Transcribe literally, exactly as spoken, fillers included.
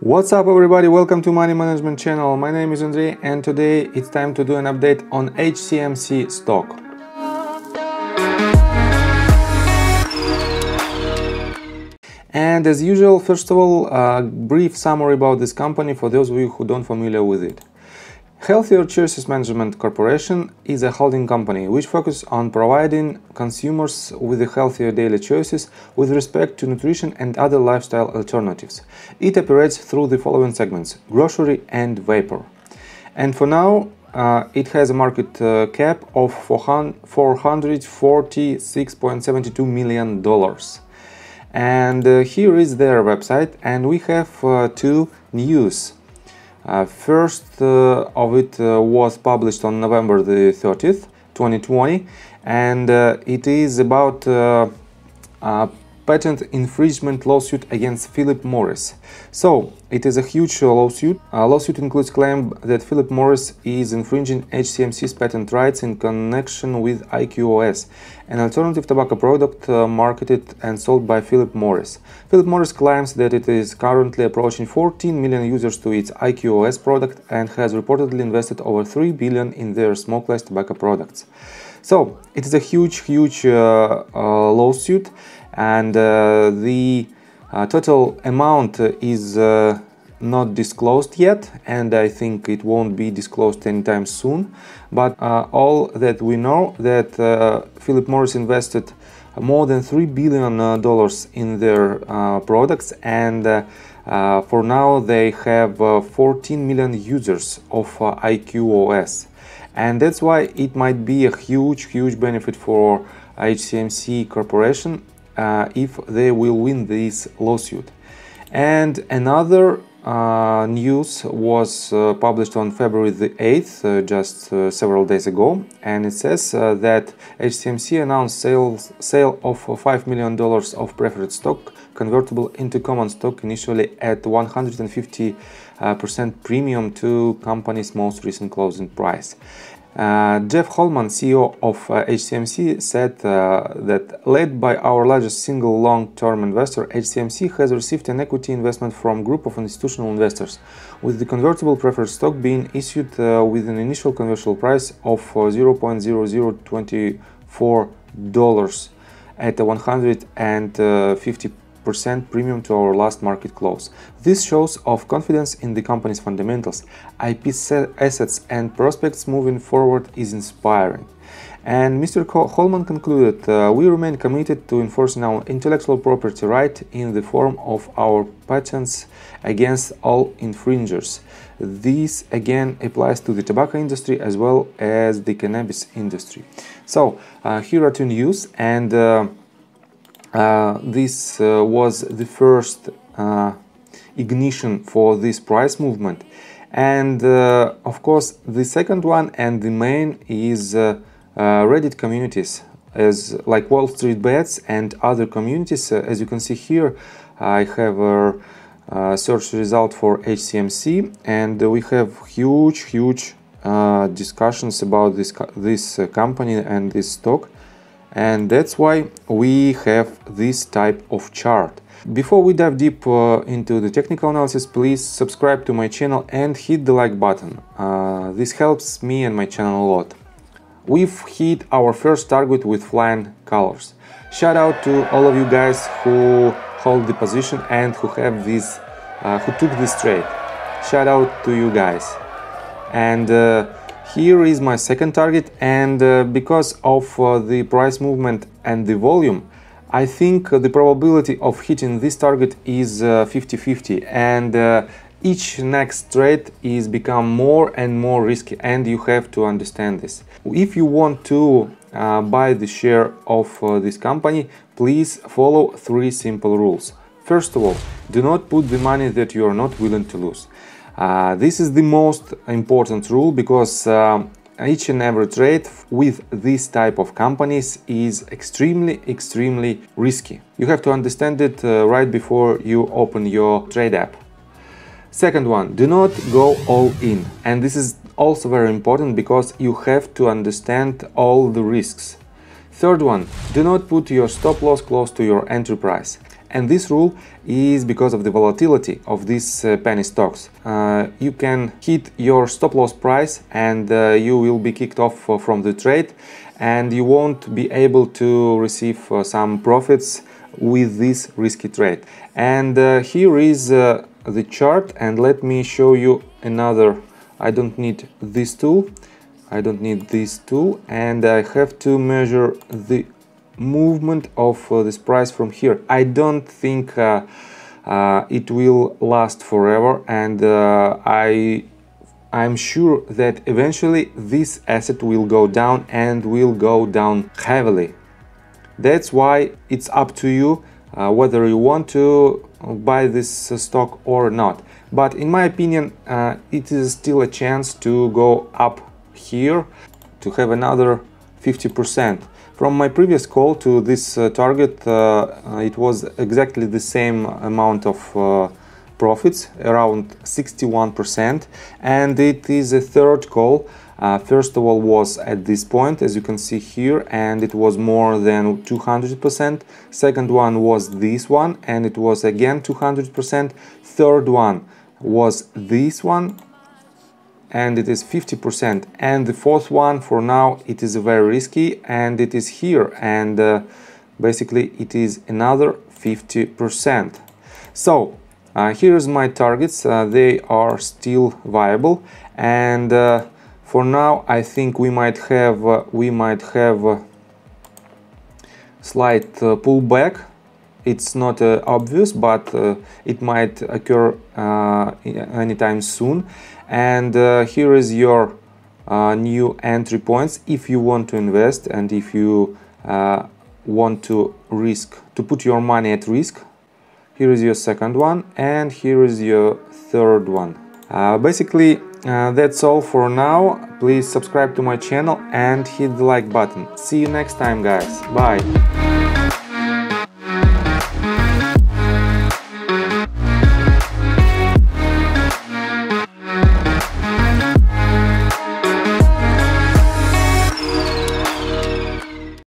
What's up everybody, welcome to Money Management channel. My name is Andrei and today it's time to do an update on H C M C stock. And as usual, first of all, a brief summary about this company for those of you who don't familiar with it. Healthier Choices Management Corporation is a holding company which focuses on providing consumers with the healthier daily choices with respect to nutrition and other lifestyle alternatives. It operates through the following segments: grocery and vapor. And for now, uh, it has a market uh, cap of four hundred forty-six point seven two million dollars. And uh, here is their website, and we have uh, two news. Uh, first uh, of it uh, was published on November the thirtieth, twenty twenty, and uh, it is about uh, a patent infringement lawsuit against Philip Morris. So it is a huge uh, lawsuit. A lawsuit includes claim that Philip Morris is infringing H C M C's patent rights in connection with I Q O S, an alternative tobacco product uh, marketed and sold by Philip Morris. Philip Morris claims that it is currently approaching fourteen million users to its I Q O S product and has reportedly invested over three billion dollars in their smokeless tobacco products. So it is a huge, huge uh, uh, lawsuit, and uh, the uh, total amount is uh, not disclosed yet, and I think it won't be disclosed anytime soon. But uh, all that we know that uh, Philip Morris invested more than three billion dollars in their uh, products, and uh, uh, for now they have uh, fourteen million users of uh, I Q O S. And that's why it might be a huge, huge benefit for H C M C Corporation uh, if they will win this lawsuit. And another uh, news was uh, published on February the eighth, uh, just uh, several days ago, and it says uh, that H C M C announced sales, sale of five million dollars of preferred stock convertible into common stock initially at one hundred fifty percent uh, premium to company's most recent closing price. Uh, Jeff Holman, C E O of uh, H C M C, said uh, that led by our largest single long-term investor, H C M C has received an equity investment from a group of institutional investors, with the convertible preferred stock being issued uh, with an initial conversion price of uh, zero point zero zero two four dollars at a one hundred fifty percent premium to our last market close. This shows of confidence in the company's fundamentals, I P assets and prospects moving forward is inspiring. And Mister Holman concluded, uh, we remain committed to enforcing our intellectual property right in the form of our patents against all infringers. This again applies to the tobacco industry as well as the cannabis industry. So uh, here are two news, and uh, Uh, this uh, was the first uh, ignition for this price movement, and uh, of course the second one and the main is uh, uh, Reddit communities, as like Wall Street Bets and other communities. Uh, as you can see here, I have a uh, search result for H C M C, and we have huge, huge uh, discussions about this this uh, company and this stock. And that's why we have this type of chart. Before we dive deep uh, into the technical analysis, please subscribe to my channel and hit the like button. Uh, this helps me and my channel a lot. We've hit our first target with flying colors. Shout out to all of you guys who hold the position and who have this, uh, who took this trade. Shout out to you guys. And Uh, Here is my second target, and uh, because of uh, the price movement and the volume, I think the probability of hitting this target is fifty fifty, uh, and uh, each next trade is become more and more risky, and you have to understand this. If you want to uh, buy the share of uh, this company, please follow three simple rules. First of all, do not put the money that you are not willing to lose. Uh, this is the most important rule, because uh, each and every trade with this type of companies is extremely, extremely risky. You have to understand it uh, right before you open your trade app. Second one, do not go all in. And this is also very important, because you have to understand all the risks. Third one, do not put your stop loss close to your entry price. And this rule is because of the volatility of these uh, penny stocks. Uh, you can hit your stop-loss price and uh, you will be kicked off uh, from the trade, and you won't be able to receive uh, some profits with this risky trade. And uh, here is uh, the chart, and let me show you another. I don't need this tool. I don't need this tool, and I have to measure the movement of uh, this price from here. I don't think uh, uh, it will last forever, and uh, I I'm sure that eventually this asset will go down, and will go down heavily. That's why it's up to you uh, whether you want to buy this stock or not. But in my opinion, uh, it is still a chance to go up here, to have another fifty percent. From my previous call to this uh, target, uh, it was exactly the same amount of uh, profits, around sixty-one percent, and it is a third call. Uh, first of all was at this point, as you can see here, and it was more than two hundred percent. Second one was this one, and it was again two hundred percent. Third one was this one, and it is fifty percent. And the fourth one, for now, it is very risky, and it is here, and uh, basically it is another fifty percent. So uh, here's my targets. Uh, they are still viable, and uh, for now I think we might have uh, we might have a slight uh, pullback. It's not uh, obvious, but uh, it might occur uh, anytime soon. And uh, here is your uh, new entry points if you want to invest, and if you uh, want to risk to put your money at risk. Here is your second one, and here is your third one. Uh, basically uh, that's all for now. Please subscribe to my channel and hit the like button. See you next time, guys. Bye.